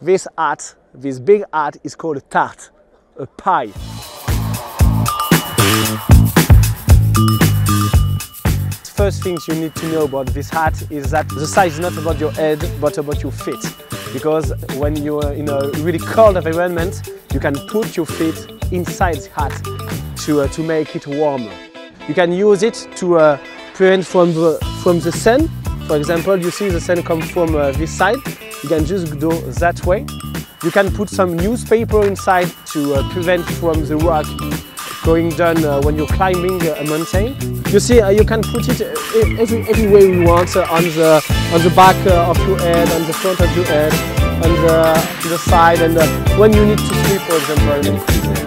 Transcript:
This hat, this big hat, is called a tart, a pie. First things you need to know about this hat is that the size is not about your head, but about your feet. Because when you are in a really cold environment, you can put your feet inside the hat to make it warmer. You can use it to prevent from the sun. For example, you see the sun come from this side. You can just go that way. You can put some newspaper inside to prevent from the rock going down when you're climbing a mountain. You see, you can put it every way you want, on the back of your head, on the front of your head, on the side, and when you need to sleep, for example.